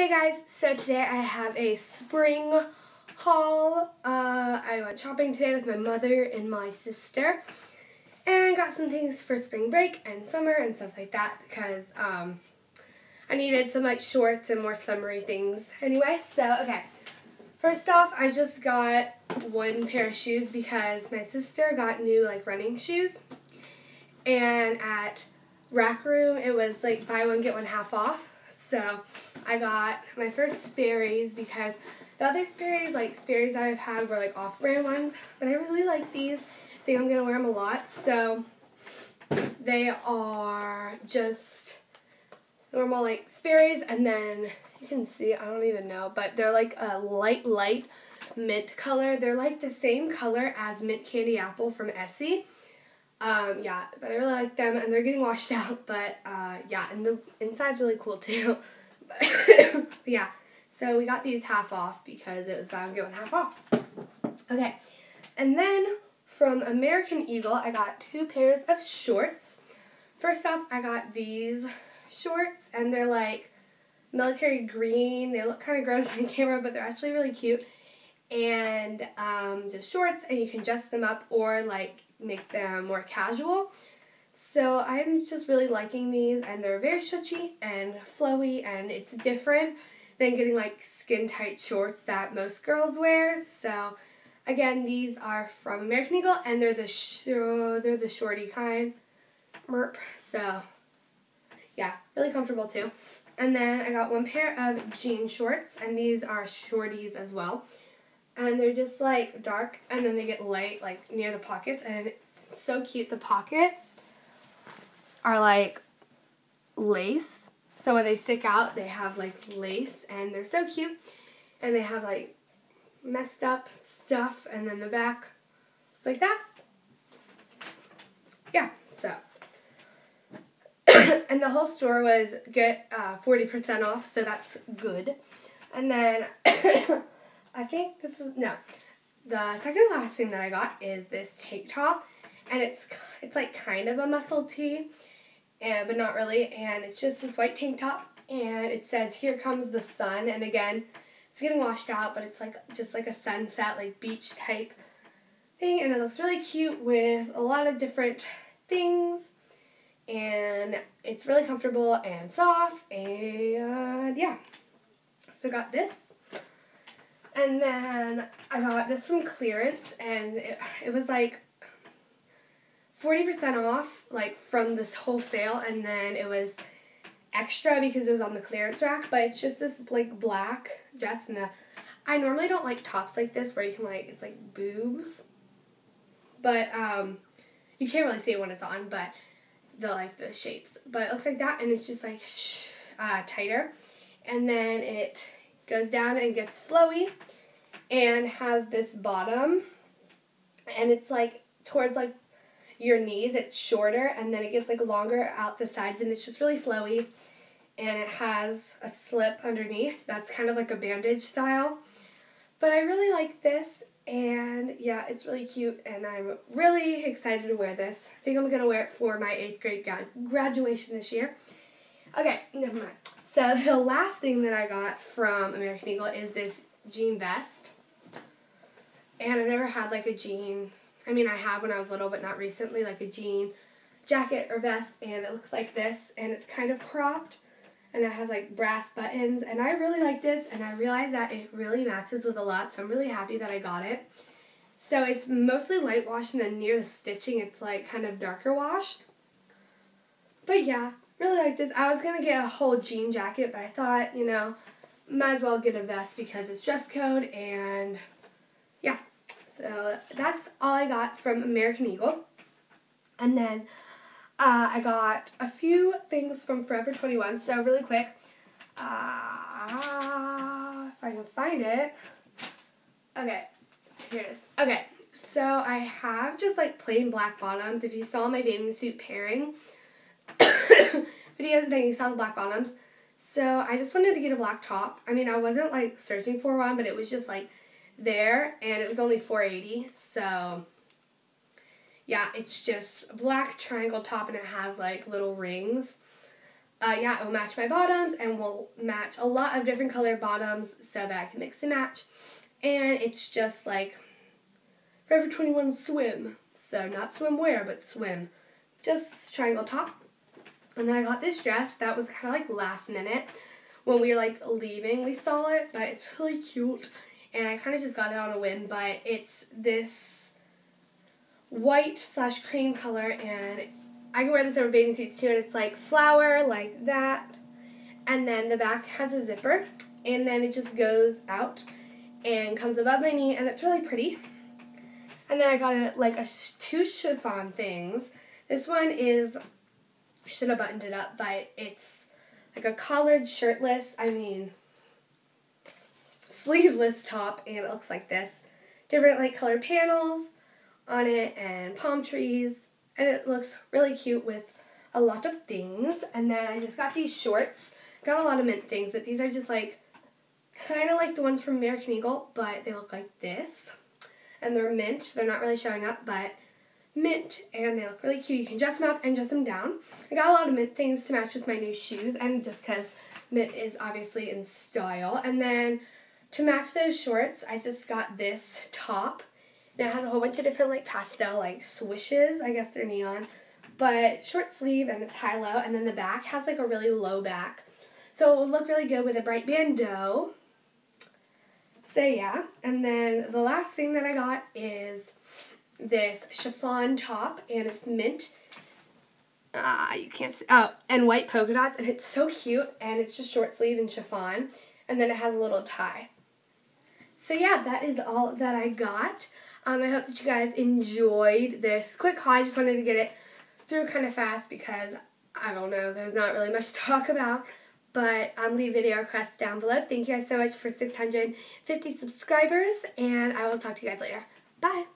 Hey guys, so today I have a spring haul. I went shopping today with my mother and my sister and got some things for spring break and summer and stuff like that because I needed some like shorts and more summery things anyway. So okay, first off I just got one pair of shoes because my sister got new like running shoes, and at Rack Room it was like buy one get one half off. So I got my first Sperry's because the other Sperry's, like Sperry's that I've had, were like off-brand ones, but I really like these. I think I'm going to wear them a lot. So they are just normal like Sperry's, and then you can see, I don't even know, but they're like a light mint color. They're like the same color as Mint Candy Apple from Essie. Yeah, but I really like them, and they're getting washed out, but, yeah, and the inside's really cool, too, but yeah, so we got these half off because it was buy one get one half off. Okay, and then from American Eagle, I got two pairs of shorts. First off, I got these shorts, and they're, like, military green. They look kind of gross on camera, but they're actually really cute, and, just shorts, and you can dress them up or, like, make them more casual. So I'm just really liking these, and they're very stretchy and flowy, and it's different than getting like skin tight shorts that most girls wear. So again, these are from American Eagle, and they're the shorty kind. So yeah, really comfortable too. And then I got one pair of jean shorts, and these are shorties as well. And they're just, like, dark, and then they get light, like, near the pockets, and it's so cute. The pockets are, like, lace. So when they stick out, they have, like, lace, and they're so cute. And they have, like, messed up stuff, and then the back looks like that. Yeah, so. And the whole store was get 40% off, so that's good. And then I think this is, no, the second to last thing that I got is this tank top, and it's like kind of a muscle tee, and, but not really, and it's just this white tank top, and it says, "Here comes the sun," and again, it's getting washed out, but it's like, just like a sunset, like beach type thing, and it looks really cute with a lot of different things, and it's really comfortable and soft, and yeah, so I got this. And then I got this from clearance, and it was like 40% off, like from this whole sale, and then it was extra because it was on the clearance rack. But it's just this like black dress, and I normally don't like tops like this where you can like, it's like boobs, but you can't really see it when it's on, but the shapes. But it looks like that, and it's just like tighter, and then it goes down and gets flowy, and has this bottom, and it's like towards like your knees. It's shorter, and then it gets like longer out the sides, and it's just really flowy, and it has a slip underneath that's kind of like a bandage style, but I really like this, and yeah, it's really cute, and I'm really excited to wear this. I think I'm gonna wear it for my 8th grade graduation this year. Okay, never mind. So the last thing that I got from American Eagle is this jean vest. And I've never had like a jean, I mean I have when I was little, but not recently, like a jean jacket or vest, and it looks like this, and it's kind of cropped, and it has like brass buttons, and I really like this, and I realized that it really matches with a lot, so I'm really happy that I got it. So it's mostly light washed, and then near the stitching it's like kind of darker washed. But yeah, really like this. I was going to get a whole jean jacket, but I thought, you know, might as well get a vest because it's dress code, and yeah. So that's all I got from American Eagle. And then I got a few things from Forever 21. So really quick, if I can find it. Okay, here it is. Okay, so I have just like plain black bottoms. If you saw my bathing suit pairing videos, then you saw the black bottoms. So I just wanted to get a black top. I mean, I wasn't like searching for one, but it was just like there, and it was only $4.80. So yeah, it's just a black triangle top, and it has like little rings. yeah, it will match my bottoms and will match a lot of different colored bottoms so that I can mix and match. And it's just like Forever 21 swim. So not swimwear, but swim. Just triangle top. And then I got this dress that was kind of like last minute. When we were like leaving, we saw it, but it's really cute. And I kind of just got it on a whim, but it's this white / cream color, and I can wear this over bathing suits too, and it's like flower, like that. And then the back has a zipper, and then it just goes out and comes above my knee, and it's really pretty. And then I got it like two chiffon things. This one is, I should have buttoned it up, but it's like a collared shirtless, I mean, sleeveless top, and it looks like this. Different like colored panels on it and palm trees. And it looks really cute with a lot of things. And then I just got these shorts. Got a lot of mint things, but these are just like, kind of like the ones from American Eagle, but they look like this. And they're mint. They're not really showing up, but mint. And they look really cute. You can dress them up and dress them down. I got a lot of mint things to match with my new shoes, and just because mint is obviously in style. And then to match those shorts, I just got this top. And it has a whole bunch of different like pastel like swishes, I guess they're neon, but short sleeve, and it's high-low, and then the back has like a really low back. So it would look really good with a bright bandeau. So yeah, and then the last thing that I got is this chiffon top, and it's mint. You can't see, oh, and white polka dots, and it's so cute, and it's just short sleeve and chiffon, and then it has a little tie. So yeah, that is all that I got. I hope that you guys enjoyed this quick haul. I just wanted to get it through kind of fast because, I don't know, there's not really much to talk about. But leave video requests down below. Thank you guys so much for 650 subscribers, and I will talk to you guys later. Bye!